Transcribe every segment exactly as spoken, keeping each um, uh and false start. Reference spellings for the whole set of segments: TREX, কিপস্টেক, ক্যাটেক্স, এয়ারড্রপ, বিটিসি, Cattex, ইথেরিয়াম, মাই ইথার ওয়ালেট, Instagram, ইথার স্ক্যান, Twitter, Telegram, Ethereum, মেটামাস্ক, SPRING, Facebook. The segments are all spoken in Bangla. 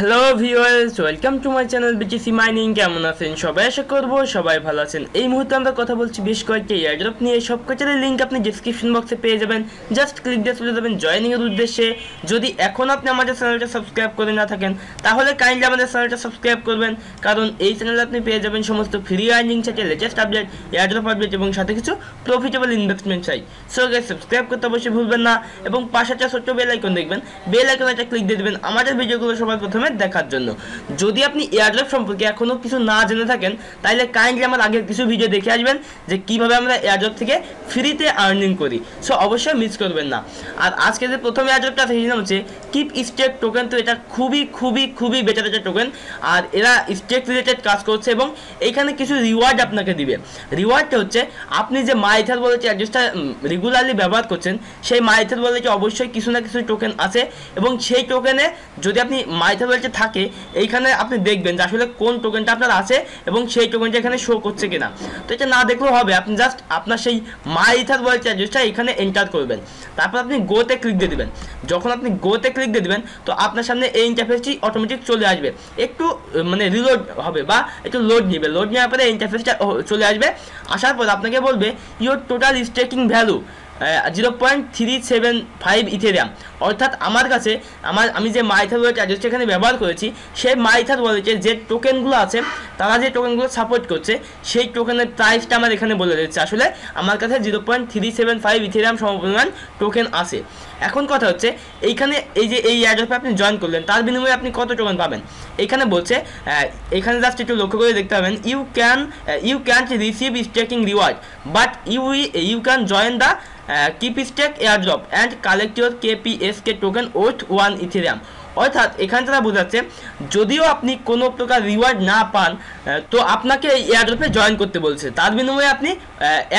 Hello viewers, welcome to my channel বিটিসি mining. কেমন আছেন সবাই? আশা করবো সবাই ভালো আছেন। এই মুহূর্তে আমরা কথা বলছি বেশ কয়েকটি এয়ারড্রপ নিয়ে। সব কয়েকটার লিঙ্ক আপনি ডিসক্রিপশন বক্সে পেয়ে যাবেন, জাস্ট ক্লিক দিয়ে চলে যাবেন জয়েনিংয়ের উদ্দেশ্যে। যদি এখন আপনি আমাদের চ্যানেলটা সাবস্ক্রাইব করে না থাকেন তাহলে কাইন্ডলি আমাদের চ্যানেলটা সাবস্ক্রাইব করবেন, কারণ এই চ্যানেলে আপনি পেয়ে যাবেন সমস্ত ফ্রি আর্নিং সাইটে লেটেস্ট আপডেট, এয়ারড্রপ আপডেট এবং সাথে কিছু profitable investment site. So guys, subscribe করতে অবশ্যই ভুলবেন না এবং পাশে একটা ছোট্ট বেল আইকন দেখবেন, বেল আইকনে একটা ক্লিক দিয়ে দেবেন আমাদের ভিডিওগুলো সবার প্রথমে দেখার জন্য। যদি আপনি এয়ারড্রপ সম্পর্কে এখনো কিছু না জেনে থাকেন তাহলে কাইন্ডলি আমার আগের কিছু ভিডিও দেখে আসবেন যে কিভাবে আমরা এয়ারড্রপ থেকে ফ্রিতে আর্নিং করি। সো অবশ্যই মিস করবেন না। আর আজকে যে প্রথম এয়ারড্রপটা আছে সেটা হচ্ছে কিপ স্টেক টোকেন। তো এটা খুবই খুবই খুবই বেটার একটা টোকেন, আর এরা স্টেক রিলেটেড কাজ করছে এবং এখানে কিছু রিওয়ার্ড আপনাকে দিবে। রিওয়ার্ডটা হচ্ছে আপনি যে মাই ইথার ওয়ালেট অ্যাড্রেসটা রেগুলারলি ব্যবহার করছেন সেই মাই ইথার ওয়ালেটে অবশ্যই কিছু না কিছু টোকেন আছে, এবং সেই টোকেনে যদি আপনি মাই ইথার ওয়ালেটে থাকে এইখানে আপনি দেখবেন যে আসলে কোন টোকেনটা আপনার আছে এবং সেই টোকেনটা এখানে শো করছে কিনা। তো এটা না দেখলেও হবে, আপনি জাস্ট আপনার সেই মাই ইথার ওয়ালেট অ্যাড্রেসটা এখানে এন্টার করবেন, তারপর আপনি গোতে ক্লিক দিয়ে দেবেন। যখন আপনি গোতে ক্লিক দিয়ে দেবেন তো আপনার সামনে এই ইন্টারফেসটি অটোমেটিক চলে আসবে। একটু মানে রিলোড হবে বা একটু লোড নেবে, লোড নেওয়ার পরে ইন্টারফেসটা চলে আসবে। আসার পর আপনাকে বলবে your total staking value zero point three seven five ইথেরিয়াম, অর্থাৎ আমার কাছে আমার আমি যে মাই ইথার ওয়ালেট অ্যাড্রেসটা এখানে ব্যবহার করেছি সেই মাই ইথার ওয়ালেটে যে টোকেনগুলো আছে তারা যে টোকেনগুলো সাপোর্ট করছে সেই টোকেনের প্রাইসটা আমার এখানে বলে দিচ্ছে। আসলে আমার কাছে zero point three seven five ইথেরিয়াম সমপরিমাণ টোকেন আছে। এখন কথা হচ্ছে এইখানে এই যে এই এয়ারড্রপে আপনি জয়েন করলেন তার বিনিময়ে আপনি কত টোকেন পাবেন এখানে বলছে। এখানে জাস্ট একটু লক্ষ্য করে দেখতে পাবেন, you can you can't receive staking reward but you you can join the কিপস্টেক এয়ারড্রপ and collect your KPSK token with one ইথেরিয়াম। অর্থাৎ এখানে তারা বোঝাচ্ছে যদিও আপনি কোনো প্রকার রিওয়ার্ড না পান তো আপনাকে এই এয়ারড্রপে জয়েন করতে বলছে, তার বিনিময়ে আপনি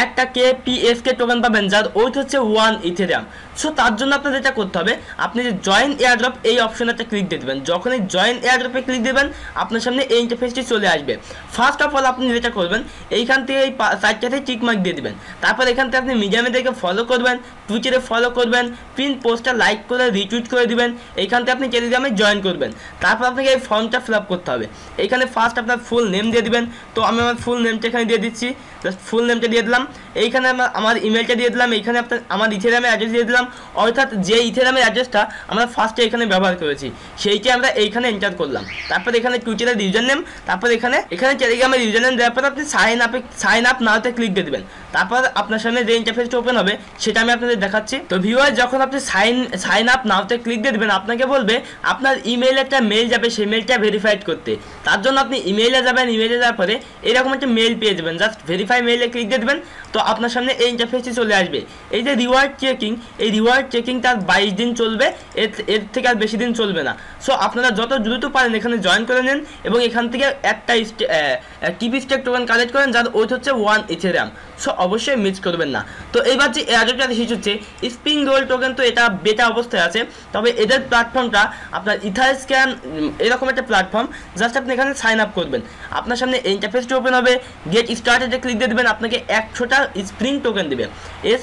একটা কেপিএসকে টোকেন পাবেন যার ওয়েট হচ্ছে ওয়ান ইথেরিয়াম। সো তার জন্য আপনার যেটা করতে হবে, আপনি যে জয়েন এয়ারড্রপ এই অপশনে একটা ক্লিক দিয়ে দেবেন। যখনই জয়েন এয়ারড্রপে ক্লিক দেবেন আপনার সামনে এই ইন্টারফেসটি চলে আসবে। ফার্স্ট অফ অল আপনি যেটা করবেন এইখান থেকে এই সাইটটাতে টিকমার্ক দিয়ে দেবেন, তারপর এখান থেকে আপনি মিডিয়ামে থেকে ফলো করবেন, টুইটারে ফলো করবেন, পিন পোস্টটা লাইক করে রিটুইট করে দেবেন, এইখান থেকে আপনি টেলিগ্রামে জয়েন করবেন। তারপর আপনাকে এই ফর্মটা ফিল আপ করতে হবে। এইখানে ফার্স্ট আপনার ফুল নেম দিয়ে দেবেন, তো আমি আমার ফুল নেমটা এখানে দিয়ে দিচ্ছি, জাস্ট ফুল নেমটা দিয়ে দিলাম। এইখানে আমার আমার ইমেলটা দিয়ে দিলাম, এইখানে আপনার আমার ইথেরিয়ামের অ্যাড্রেস দিয়ে দিলাম, অর্থাৎ যে ইথেরিয়ামের অ্যাড্রেসটা আমরা ফার্স্টে এখানে ব্যবহার করেছি সেইটি আমরা এইখানে এন্টার করলাম। তারপর এখানে টুইটারের ইউজার নেম, তারপর এখানে এখানে টেলিগ্রামের ইউজার নেম দেওয়ার পর আপনি সাইন আপে সাইন আপ নাওতে ক্লিক দিয়ে দেবেন। তারপর আপনার সামনে যে ইন্টারফেসটা ওপেন হবে সেটা আমি আপনাদের দেখাচ্ছি। তো ভিউয়ার, যখন আপনি সাইন সাইন আপ নাওতে ক্লিক দিয়ে দেবেন আপনাকে বলবে আপনার ইমেইলে একটা মেল যাবে, সেই মেলটা ভেরিফাইড করতে। তার জন্য আপনি ইমেইলে যাবেন, ইমেইলে যাওয়ার পরে এরকম একটা মেল পেয়ে যাবেন, জাস্ট ভেরিফাই মেইলে ক্লিক দিয়ে দেবেন। তো আপনার সামনে এই ইন্টারফেসটি চলে আসবে। এই যে রিওয়ার্ড চেকিং, এই রিওয়ার্ড চেকিং তার বাইশ দিন চলবে, এর এর থেকে আর বেশি দিন চলবে না। সো আপনারা যত দ্রুত পারেন এখানে জয়েন করে নেন এবং এখান থেকে একটা কিপস্টেক টোকেন কালেক্ট করেন যার ওয়েট হচ্ছে ওয়ান ইথেরিয়াম। সো অবশ্যই মিস করবেন না। তো এইবার যে এয়ারড্রপটা শেষ হচ্ছে স্পিং রোল টোকেন, তো এটা বেটা অবস্থায় আছে, তবে এদের প্ল্যাটফর্মটা আপনার ইথার স্ক্যান এরকম একটা প্ল্যাটফর্ম। জাস্ট আপনি এখানে সাইন আপ করবেন, আপনার সামনে ইন্টারফেসটি ওপেন হবে, গেট স্টার্টেড ক্লিক দিয়ে দেবেন, আপনাকে একশোটা স্প্রিং টোকেন দেবে, S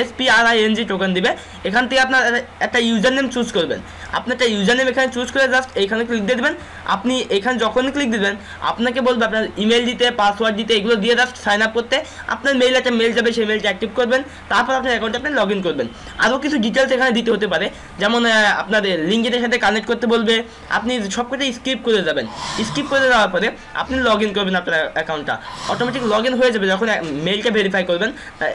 S P R I N G token দেবে। এখান থেকে আপনার একটা ইউজার নেম চুজ করবেন, আপনি একটা ইউজার নেম এখানে চুজ করে জাস্ট এইখানে ক্লিক দিয়ে দেবেন। আপনি এখানে যখনই ক্লিক দেবেন আপনাকে বলবে আপনার ইমেল দিতে, পাসওয়ার্ড দিতে, এগুলো দিয়ে জাস্ট সাইন আপ করতে। আপনার মেইল একটা মেল যাবে, সেই মেলটা অ্যাক্টিভ করবেন, তারপর আপনার অ্যাকাউন্টে আপনি লগ ইন করবেন। আরও কিছু ডিটেলস এখানে দিতে হতে পারে, যেমন আপনার লিঙ্কের সাথে কানেক্ট করতে বলবে, আপনি সব কটা স্কিপ করে যাবেন। স্কিপ করে যাওয়ার পরে আপনি লগ ইন করবেন, আপনার অ্যাকাউন্টটা অটোমেটিক লগ ইন হয়ে যাবে। যখন মেইলটা ভেরিফাই করবেন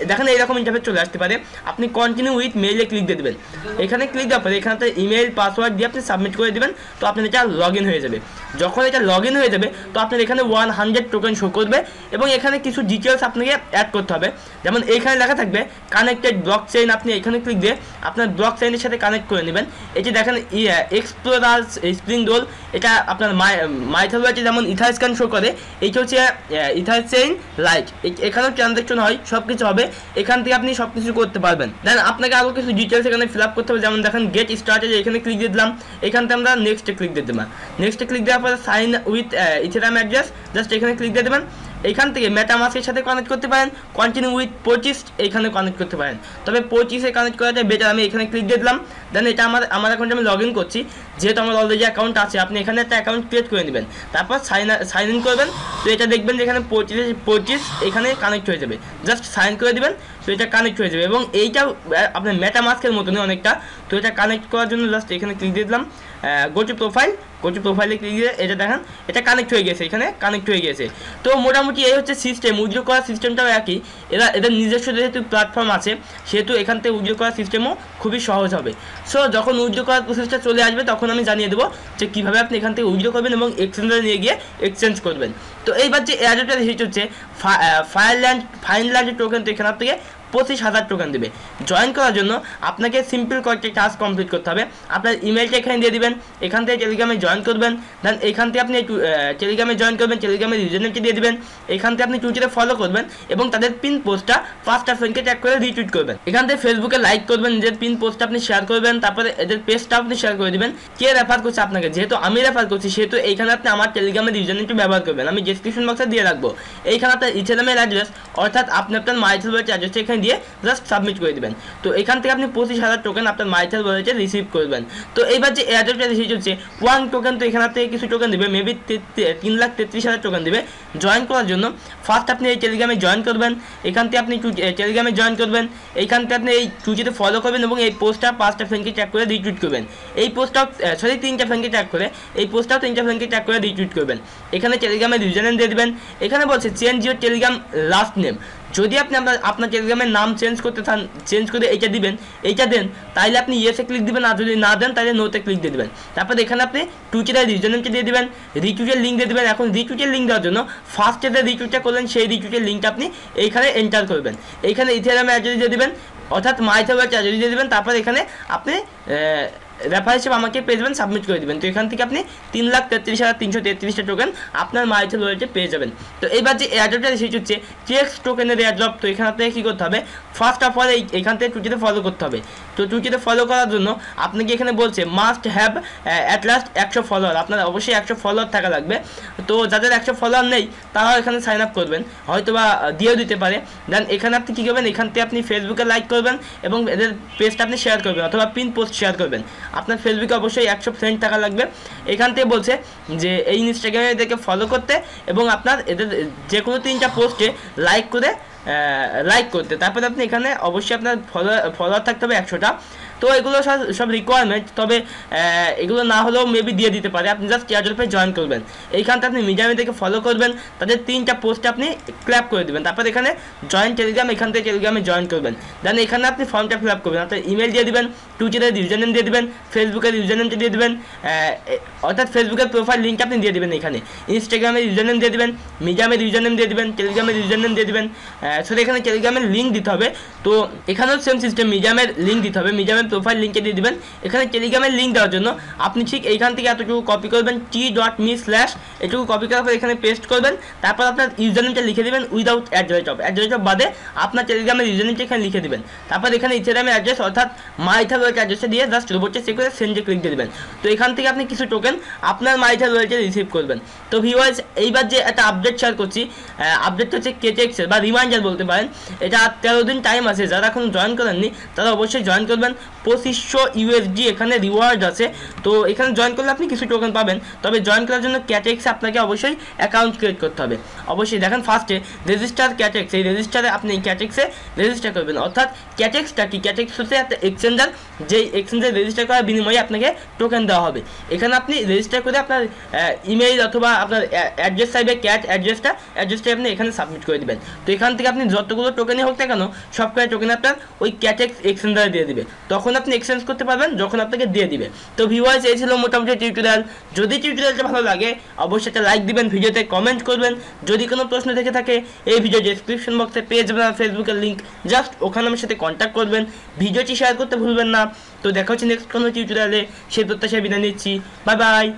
দেখেন এইরকম ইন্টারফেস চলে আসতে পারে, আপনি কন্টিনিউ উইথ মেইলে ক্লিক দিয়ে দেবেন। এখানে ক্লিক দেওয়ার পরে এখানে ইমেল পাসওয়ার্ড দিয়ে আপনি সাবমিট করে দেবেন, তো আপনার এটা লগ ইন হয়ে যাবে। যখন এটা লগ ইন হয়ে যাবে তো আপনার এখানে ওয়ান হান্ড্রেড টোকেন শো করবে এবং এখানে কিছু ডিটেলস আপনাকে অ্যাড করতে হবে। যেমন এইখানে লেখা থাকবে কানেক্টেড ব্লক চেইন, আপনি এখানে ক্লিক দিয়ে আপনার ব্লক চেইনের সাথে কানেক্ট করে নেবেন। এটি দেখেন এক্সপ্লোরার স্প্রিং ডোল, এটা আপনার মাই মাই ইথার ওয়ালেটে যেমন ইথার স্ক্যান শো করে, এইটা হচ্ছে ইথার চেইন লাইক, এখানেও ট্রানজ্যাকশন হয়, সব কিছু হবে। এখান থেকে আপনি সব কিছু করতে পারবেন। দেন আপনাকে আরও কিছু ডিটেলস এখানে ফিল আপ করতে হবে, যেমন দেখেন গেট স্টার্টেড এখানে ক্লিক দিয়ে দিলাম, এখান থেকে আমরা নেক্সটে ক্লিক দিয়ে দেবেন। নেক্সটে ক্লিক দেওয়ার পরে sign with ইথেরিয়াম address just এখানে ক্লিক দিয়ে দেবেন। এইখান থেকে মেটামাস্কের সাথে কানেক্ট করতে পারেন, কন্টিনিউ উইথ পঁচিশ এইখানে কানেক্ট করতে পারেন। তবে পঁচিশে কানেক্ট করাটা বেটার। আমি এখানে ক্লিক দিয়ে দিলাম, দেন এটা আমার আমার অ্যাকাউন্টে আমি লগ ইন করছি, যেহেতু আমার অলরেডি অ্যাকাউন্ট আছে। আপনি এখানে একটা অ্যাকাউন্ট ক্রিয়েট করে নেবেন, তারপর সাইন সাইন ইন করবেন। তো এটা দেখবেন যে এখানে পঁচিশে পঁচিশ এখানে কানেক্ট হয়ে যাবে, জাস্ট সাইন করে দেবেন, তো এটা কানেক্ট হয়ে যাবে। এবং এইটা আপনার মেটামাস্কের মতনই অনেকটা। তো এটা কানেক্ট করার জন্য জাস্ট এখানে ক্লিক দিয়ে দিলাম, go to profile, go to প্রোফাইলে ক্লিক দিয়ে এটা দেখেন এটা কানেক্ট হয়ে গেছে, এখানে কানেক্ট হয়ে গেছে। তো মোটামুটি এই হচ্ছে সিস্টেম। উইথড্র করার সিস্টেমটাও একই, এরা এদের নিজস্ব যেহেতু প্ল্যাটফর্ম আছে সেহেতু এখান থেকে উইথড্র করার সিস্টেমও খুবই সহজ হবে। সো যখন উইথড্র করার প্রসেসটা চলে আসবে তখন আমি জানিয়ে দেবো যে কীভাবে আপনি এখান থেকে উইথড্র করবেন এবং এক্সচেঞ্জে নিয়ে গিয়ে এক্সচেঞ্জ করবেন। তো এইবার যে এয়ারড্রপের হিট হচ্ছে ফায়ারল্যান্ড ফাইনল্যান্ডের টোকেন, তো এখানে থেকে পঁচিশ হাজার টোকেন দেবে। জয়েন করার জন্য আপনাকে সিম্পল কয়েকটা টাস্ক কমপ্লিট করতে হবে। আপনার ইমেলটা এখানে দিয়ে দেবেন, এখান থেকে টেলিগ্রামে জয়েন করবেন, দেন এখান থেকে আপনি টেলিগ্রামে জয়েন করবেন, টেলিগ্রামের ইউজারনেমটা দিয়ে দেবেন, এখান থেকে আপনি টুইটারে ফলো করবেন এবং তাদের পিন পোস্টটা পাঁচটা ফ্রেন্ডকে ট্যাগ করে রিটুইট করবেন। এখান থেকে ফেসবুকে লাইক করবেন, এদের পিন পোস্টটা আপনি শেয়ার করবেন, তারপরে এদের পেজটা আপনি শেয়ার করে দেবেন। কে রেফার করছে আপনাকে, যেহেতু আমি রেফার করছি সেহেতু এইখানে আপনি আমার টেলিগ্রামের ইউজারনেমটা ব্যবহার করবেন। আমি ডিসক্রিপশন বক্সে দিয়ে রাখবো। এইখানে আপনার ইথেরিয়ামের অ্যাড্রেস অর্থাৎ আপনি আপনার মাইথেল ওয়ালেটের অ্যাড্রেসটা এখানে দিয়ে জাস্ট সাবমিট করে দেবেন। তো এখান থেকে আপনি পঁচিশ হাজার টোকেন আপনার মাইথেল ওয়ালেটে রিসিভ করবেন। তো এইবার যে এয়ারড্রপটা রিসিভ হচ্ছে ওয়ান টোকেন, তো এখান থেকে কিছু টোকেন দেবে, মেবি তিন লাখ তেত্রিশ হাজার টোকেন দেবে। জয়েন করার জন্য ফার্স্ট আপনি এই টেলিগ্রামে জয়েন করবেন, এখান থেকে আপনি টেলিগ্রামে জয়েন করবেন, এইখান থেকে আপনি এই টুইটারে ফলো করবেন এবং এই পোস্টটা পাঁচটা ফ্রেন্ডকে ট্যাগ করে রিটুইট করবেন। এই পোস্টটাও সরি তিনটা ফ্রেন্ডকে ট্যাগ করে এই পোস্টটাও তিনটা ফ্রেন্ডকে ট্যাগ করে রিটুইট করবেন। এখানে টেলিগ্রামের ইউজারনেম দিয়ে দেবেন। এখানে বলছে change your Telegram last name, যদি আপনি আপনার আপনার টেলিগ্রামের নাম চেঞ্জ করতে চান, চেঞ্জ করে এইটা দিবেন, এইটা দেন তাহলে আপনি ইয়েসে ক্লিক দেবেন, আর যদি না দেন তাহলে নোতে ক্লিক দিয়ে দেবেন। তারপর এখানে আপনি টুইটারের ইউজারনেমটা দিয়ে দেবেন, রিটুইটের লিঙ্ক দিয়ে দেবেন। এখন রিটুইটের লিঙ্ক দেওয়ার জন্য ফার্স্টে যে রিটুইটটা করলেন সেই রিটুইটের লিঙ্কটা আপনি এইখানে এন্টার করবেন, এইখানে ইথেরিয়ামের অ্যাড্রেস দিয়ে দেবেন অর্থাৎ মাইথেরিয়ামের অ্যাড্রেস দিয়ে দেবেন। তারপর এখানে আপনি রেফার হিসেবে আমাকে পেয়ে যাবেন, সাবমিট করে দেবেন। তো এখান থেকে আপনি তিন লাখ তেত্রিশ হাজার তিনশো তেত্রিশটা টোকেন আপনার মাইথেল ওয়ালেটে পেয়ে যাবেন। তো এইবার যে এয়ারড্রপটা রিসিভ হচ্ছে টেক্স টোকেনের এয়ারড্রপ, তো এখান থেকে কী করতে হবে, ফার্স্ট অফ অল এইখান থেকে টুইটারে ফলো করতে হবে। তো টুইটারে ফলো করার জন্য আপনাকে এখানে বলছে মাস্ট হ্যাভ অ্যাট লাস্ট একশো ফলোয়ার, আপনার অবশ্যই একশো ফলোয়ার থাকা লাগবে। তো যাদের একশো ফলোয়ার নেই তারাও এখানে সাইন আপ করবেন, হয়তো বা দিয়েও দিতে পারে। দেন এখানে আপনি কী করবেন, এখান থেকে আপনি ফেসবুকে লাইক করবেন এবং এদের পেজটা আপনি শেয়ার করবেন অথবা পিন পোস্ট শেয়ার করবেন। আপনার ফেসবুকে অবশ্যই একশো ফ্রেন্ড থাকা লাগবে। এখান থেকে বলছে যে এই ইনস্টাগ্রামে এদেরকে ফলো করতে এবং আপনার এদের যে কোনো তিনটা পোস্টে লাইক করে লাইক করতে। তারপরে আপনি এখানে অবশ্যই আপনার ফলো ফলোয়ার থাকতে হবে একশোটা। তো এগুলো সব সব রিকোয়ারমেন্ট, তবে এগুলো না হলেও মেবি দিয়ে দিতে পারে। আপনি জাস্ট এয়ারড্রপে জয়েন করবেন, এইখানটা আপনি মিডিয়ামে থেকে ফলো করবেন, তাদের তিনটা পোস্টে আপনি ক্ল্যাপ করে দেবেন। তারপর এখানে জয়েন টেলিগ্রাম, এখান থেকে টেলিগ্রামে জয়েন করবেন। দেন এখানে আপনি ফর্মটা ফিল আপ করবেন, আপনার ইমেল দিয়ে দেবেন, টুইটারের ইউজার নেম দিয়ে দেবেন, ফেসবুকের ইউজার নেমটা দিয়ে দেবেন অর্থাৎ ফেসবুকের প্রোফাইল লিঙ্কটা আপনি দিয়ে দেবেন, এখানে ইনস্টাগ্রামের ইউজার নেম দিয়ে দেবেন, মিডিয়ামের ইউজার নেম দিয়ে দেবেন, টেলিগ্রামের ইউজার নেম দিয়ে দেবেন। সরি এখানে টেলিগ্রামের লিঙ্ক দিতে হবে। তো এখানেও সেম সিস্টেম, মিডিয়ামের লিঙ্ক দিতে হবে, মিডিয়ামের প্রোফাইল লিঙ্কে দিয়ে দেবেন। এখানে টেলিগ্রামের লিঙ্ক দেওয়ার জন্য আপনি ঠিক এইখান থেকে এতটুকু কপি করবেন, টি ডট মি স্ল্যাশ এটুকু কপি করার পর এখানে পেস্ট করবেন। তারপর আপনার ইউজার নেমটা লিখে দেবেন without at the rate of, at the rate of বাদে আপনার টেলিগ্রামের ইউজার নেমটা এখানে লিখে দেবেন। তারপর এখানে ইথেরিয়ামের অ্যাড্রেস অর্থাৎ মাইথেল ওয়ালেট অ্যাড্রেসটা দিয়ে জাস্ট রোবটে চেক করে সেন্ডে ক্লিক দিয়ে দেবেন। তো এখান থেকে আপনি কিছু টোকেন আপনার মাইথেল ওয়ালেটে রিসিভ করবেন। তো ভিউয়ার্স, এইবার যে একটা আপডেট শেয়ার করছি, আপডেটটা হচ্ছে ক্যাটেক্সের বা রিমাইন্ডার বলতে পারেন। এটা তেরো দিন টাইম আছে, যারা এখন জয়েন করেননি তারা অবশ্যই জয়েন করবেন। পঁচিশশো ইউএসডি এখানে রিওয়ার্ড আছে। তো এখানে জয়েন করলে আপনি কিছু টোকেন পাবেন, তবে জয়েন করার জন্য ক্যাটেক্সে আপনাকে অবশ্যই অ্যাকাউন্ট ক্রিয়েট করতে হবে। অবশ্যই দেখেন ফার্স্টে রেজিস্টার ক্যাটেক্স, এই রেজিস্টারে আপনি ক্যাটেক্সে রেজিস্টার করবেন। অর্থাৎ ক্যাটেক্সটা কি, ক্যাটেক্স হচ্ছে একটা এক্সচেঞ্জার, যেই এক্সচেঞ্জার রেজিস্টার করার বিনিময়ে আপনাকে টোকেন দেওয়া হবে। এখানে আপনি রেজিস্টার করে আপনার ইমেইল অথবা আপনার অ্যাড্রেস চাইবে, ক্যাট অ্যাড্রেসটা অ্যাড্রেসটা আপনি এখানে সাবমিট করে দেবেন। তো এখান থেকে আপনি যতগুলো টোকেনই হোক না কেন সব কয়েক টোকেন আপনার ওই ক্যাটেক্স এক্সচেঞ্জারে দিয়ে দেবে, তখন আপনি এক্সচেঞ্জ করতে পারবেন যখন আপনাকে দিয়ে দিবে। তো ভিউয়ার্স, এই ছিল মোটামুটি টিউটোরিয়াল। যদি টিউটোরিয়ালটা ভালো লাগে অবশ্যই একটা লাইক দিবেন, ভিডিওতে কমেন্ট করবেন। যদি কোনো প্রশ্ন থেকে থাকে এই ভিডিও ডেসক্রিপশন বক্সে পেয়ে যাবেন আর ফেসবুকের লিঙ্ক, জাস্ট ওখানে আমার সাথে কন্ট্যাক্ট করবেন। ভিডিওটি শেয়ার করতে ভুলবেন না। তো দেখা হচ্ছে নেক্সট কোনো টিউটোরিয়ালে, সেই প্রত্যাশায় বিদায় নিচ্ছি। Bye by.